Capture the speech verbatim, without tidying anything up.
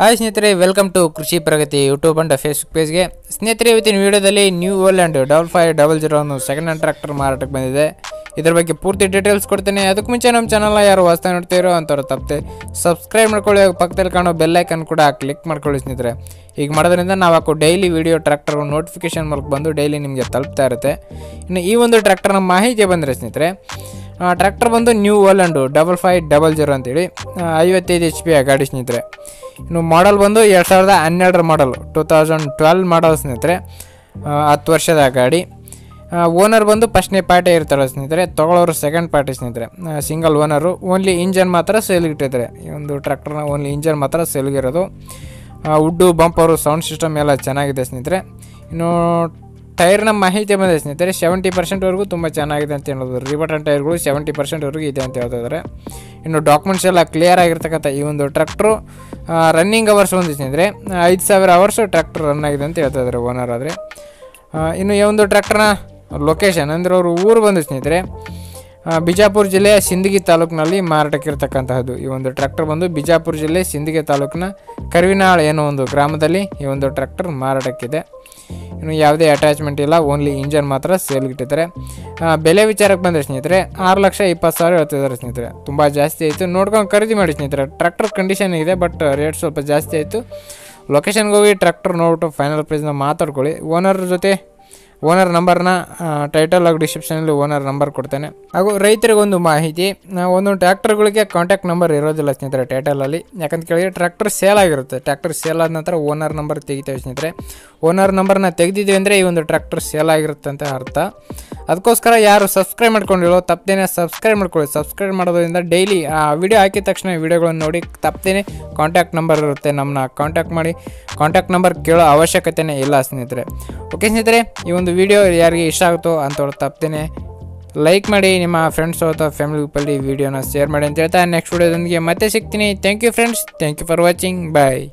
Hi ಸ್ನೇಹಿತರೆ, welcome to Krishi Pragati YouTube and Facebook ಪೇಜ್ಗೆ. ಸ್ನೇಹಿತರೆ, ಇವತ್ತಿನ ವೀಡಿಯೋದಲ್ಲಿ New Holland double five double zero ಅನ್ನು ಸೆಕೆಂಡ್ ಹ್ಯಾಂಡ್ ಟ್ರ್ಯಾಕ್ಟರ್ ಮಾರಾಟಕ್ಕೆ ಬಂದಿದೆ. ಇದರ ಬಗ್ಗೆ ಪೂರ್ತಿ ಡೀಟೇಲ್ಸ್ ಕೊಡ್ತೇನೆ. ಅದಕ್ಕೂ ಮುಂಚೆ ನಮ್ಮ ಚಾನಲ್ನ ಯಾರು ಹೊಸ್ತಾಗಿ ನೋಡ್ತೀರೋ ಅಂಥವ್ರು ತಪ್ಪದೆ ಸಬ್ಸ್ಕ್ರೈಬ್ ಮಾಡ್ಕೊಳ್ಳಿ, ಪಕ್ಕದಲ್ಲಿ ಕಾಣೋ ಬೆಲ್ ಐಕನ್ ಕೂಡ ಕ್ಲಿಕ್ ಮಾಡ್ಕೊಳ್ಳಿ ಸ್ನೇಹಿತರೆ. ಈಗ ಮಾಡೋದ್ರಿಂದ ನಾವು ಹಾಕೋ ಡೈಲಿ ವೀಡಿಯೋ ಟ್ರ್ಯಾಕ್ಟರ್ಗಳು ನೋಟಿಫಿಕೇಶನ್ ಮೂಲಕ ಬಂದು ಡೈಲಿ ನಿಮಗೆ ತಲುಪ್ತಾ ಇರುತ್ತೆ. ಇನ್ನು ಈ ಒಂದು ಟ್ರ್ಯಾಕ್ಟರ್ನ ಮಾಹಿತಿ ಬಂದರೆ ಸ್ನೇಹಿತರೆ, ಟ್ರ್ಯಾಕ್ಟರ್ ಬಂದು New Holland double five double zero ಅಂತೇಳಿ ಐವತ್ತೈದು ಎಚ್ ಪಿ ಗಾಡಿ ಸ್ನೇಹಿತರೆ. ಇನ್ನು ಮಾಡಲ್ ಬಂದು ಎರಡು ಸಾವಿರದ ಹನ್ನೆರಡರ model, two thousand twelve model ಸ್ನೇಹಿತರೆ, ಹತ್ತು ವರ್ಷದ ಗಾಡಿ. ಓನರ್ ಬಂದು ಫಸ್ಟ್ನೇ ಪಾರ್ಟಿ ಇರ್ತಾರೆ ಸ್ನೇಹಿತರೆ, ತೊಗೊಳೋರು ಸೆಕೆಂಡ್ ಪಾರ್ಟಿ ಸ್ನೇಹಿತರೆ, ಸಿಂಗಲ್ ಓನರು. ಓನ್ಲಿ ಇಂಜನ್ ಮಾತ್ರ ಸೇಲ್ಗಿಟ್ಟಿದ್ದಾರೆ. ಈ ಒಂದು ಟ್ರ್ಯಾಕ್ಟರ್ನ ಓನ್ಲಿ ಇಂಜನ್ ಮಾತ್ರ ಸೇಲ್ಗಿರೋದು. ವುಡ್ಡು, ಬಂಪರು, ಸೌಂಡ್ ಸಿಸ್ಟಮ್ ಎಲ್ಲ ಚೆನ್ನಾಗಿದೆ ಸ್ನೇಹಿತರೆ. ಇನ್ನು ಟೈರ್ನ ಮಾಹಿತಿ ಬಂದಿದೆ ಸ್ನೇಹಿತರೆ, ಸೆವೆಂಟಿ ಪರ್ಸೆಂಟ್ವರೆಗೂ ತುಂಬ ಚೆನ್ನಾಗಿದೆ ಅಂತ ಹೇಳೋದು. ರಿಬಟನ್ ಟೈರ್ಗಳು ಸೆವೆಂಟಿ ಪರ್ಸೆಂಟ್ವರೆಗೂ ಇದೆ ಅಂತ ಹೇಳ್ತಿದ್ದಾರೆ. ಇನ್ನು ಡಾಕ್ಯುಮೆಂಟ್ಸ್ ಎಲ್ಲ ಕ್ಲಿಯರ್ ಆಗಿರ್ತಕ್ಕಂಥ ಈ ಒಂದು ಟ್ರ್ಯಾಕ್ಟ್ರು ರನ್ನಿಂಗ್ ಅವರ್ಸ್ ಬಂದು ಸ್ನೇಹಿತರೆ ಐದು ಸಾವಿರ ಅವರ್ಸು ಟ್ರ್ಯಾಕ್ಟರ್ ರನ್ ಆಗಿದೆ ಅಂತ ಹೇಳ್ತಾ ಇದ್ದಾರೆ ಓನರ್ ಆದರೆ. ಇನ್ನು ಈ ಒಂದು ಟ್ರ್ಯಾಕ್ಟರ್ನ ಲೊಕೇಶನ್ ಅಂದರೆ ಅವರು ಊರು ಬಂದು ಸ್ನೇಹಿತರೆ ಬಿಜಾಪುರ ಜಿಲ್ಲೆಯ ಸಿಂದಗಿ ತಾಲೂಕಿನಲ್ಲಿ ಮಾರಾಟಕ್ಕೆ ಇರತಕ್ಕಂತಹದ್ದು. ಈ ಒಂದು ಟ್ರ್ಯಾಕ್ಟರ್ ಬಂದು ಬಿಜಾಪುರ ಜಿಲ್ಲೆ ಸಿಂದಗಿ ತಾಲೂಕಿನ ಕರ್ವಿನಾಳ್ ಏನೋ ಒಂದು ಗ್ರಾಮದಲ್ಲಿ ಈ ಒಂದು ಟ್ರ್ಯಾಕ್ಟರ್ ಮಾರಾಟಕ್ಕಿದೆ. ಇನ್ನು ಯಾವುದೇ ಅಟ್ಯಾಚ್ಮೆಂಟ್ ಇಲ್ಲ, ಓನ್ಲಿ ಇಂಜನ್ ಮಾತ್ರ ಸೇಲ್ಗಿಟ್ಟಿದ್ದಾರೆ. ಬೆಲೆ ವಿಚಾರಕ್ಕೆ ಬಂದರೆ ಸ್ನೇಹಿತರೆ ಆರು ಲಕ್ಷ ಇಪ್ಪತ್ತು ಸಾವಿರ ಹೇಳ್ತಿದ್ದಾರೆ ಸ್ನೇಹಿತರೆ. ತುಂಬ ಜಾಸ್ತಿ ಆಯಿತು, ನೋಡ್ಕೊಂಡು ಖರೀದಿ ಮಾಡಿ ಸ್ನೇಹಿತರೆ. ಟ್ರ್ಯಾಕ್ಟರ್ ಕಂಡೀಷನ್ ಇದೆ, ಬಟ್ ರೇಟ್ ಸ್ವಲ್ಪ ಜಾಸ್ತಿ ಆಯಿತು. ಲೊಕೇಶನ್ಗೆ ಹೋಗಿ ಟ್ರ್ಯಾಕ್ಟರ್ ನೋಡ್ಬಿಟ್ಟು ಫೈನಲ್ ಪ್ರೈಸ್ನ ಮಾತಾಡ್ಕೊಳ್ಳಿ. ಓನರ್ ಜೊತೆ ಓನರ್ ನಂಬರ್ನ ಟೈಟಲ್ ಹಾಗೂ ಡಿಸ್ಕ್ರಿಪ್ಷನಲ್ಲಿ ಓನರ್ ನಂಬರ್ ಕೊಡ್ತೇನೆ. ಹಾಗೂ ರೈತರಿಗೊಂದು ಮಾಹಿತಿ, ಒಂದೊಂದು ಟ್ರ್ಯಾಕ್ಟರ್ಗಳಿಗೆ ಕಾಂಟ್ಯಾಕ್ಟ್ ನಂಬರ್ ಇರೋದಿಲ್ಲ ಸ್ನೇಹಿತರೆ ಟೈಟಲಲ್ಲಿ. ಯಾಕಂತ ಕೇಳಿದರೆ ಟ್ರ್ಯಾಕ್ಟರ್ ಸೇಲ್ ಆಗಿರುತ್ತೆ, ಟ್ರ್ಯಾಕ್ಟರ್ ಸೇಲ್ ಆದ ನಂತರ ಓನರ್ ನಂಬರ್ ತೆಗಿತೇವೆ ಸ್ನೇಹಿತರೆ. ಓನರ್ ನಂಬರ್ನ ತೆಗೆದಿದ್ದೀವಿ ಅಂದರೆ ಈ ಒಂದು ಟ್ರ್ಯಾಕ್ಟರ್ ಸೇಲ್ ಆಗಿರುತ್ತೆ ಅಂತ ಅರ್ಥ. ಅದಕ್ಕೋಸ್ಕರ ಯಾರು ಸಬ್ಸ್ಕ್ರೈಬ್ ಮಾಡ್ಕೊಂಡಿರೋ ತಪ್ಪದೇನೆ ಸಬ್ಸ್ಕ್ರೈಬ್ ಮಾಡ್ಕೊಳ್ಳಿ. ಸಬ್ಸ್ಕ್ರೈಬ್ ಮಾಡೋದ್ರಿಂದ ಡೈಲಿ ಆ ವಿಡಿಯೋ ಹಾಕಿದ ತಕ್ಷಣ ವಿಡಿಯೋಗಳನ್ನು ನೋಡಿ ತಪ್ಪದೇನೆ ಕಾಂಟ್ಯಾಕ್ಟ್ ನಂಬರ್ ಇರುತ್ತೆ, ನಮ್ಮನ್ನ ಕಾಂಟ್ಯಾಕ್ಟ್ ಮಾಡಿ. ಕಾಂಟ್ಯಾಕ್ಟ್ ನಂಬರ್ ಕೇಳೋ ಅವಶ್ಯಕತೆಯೇ ಇಲ್ಲ ಸ್ನೇಹಿತರೆ. ಓಕೆ ಸ್ನೇಹಿತರೆ, ಈ ಒಂದು ವಿಡಿಯೋ ಯಾರಿಗೆ ಇಷ್ಟ ಆಗುತ್ತೋ ಅಂಥವ್ರು ತಪ್ಪದೇನೆ ಲೈಕ್ ಮಾಡಿ, ನಿಮ್ಮ ಫ್ರೆಂಡ್ಸ್ ಅಥವಾ ಫ್ಯಾಮಿಲಿ ಗ್ರೂಪಲ್ಲಿ ವಿಡಿಯೋನ ಶೇರ್ ಮಾಡಿ ಅಂತ ಹೇಳ್ತಾ ನೆಕ್ಸ್ಟ್ ವಿಡಿಯೋದೊಂದಿಗೆ ಮತ್ತೆ ಸಿಗ್ತೀನಿ. Thank you friends, thank you for watching, bye.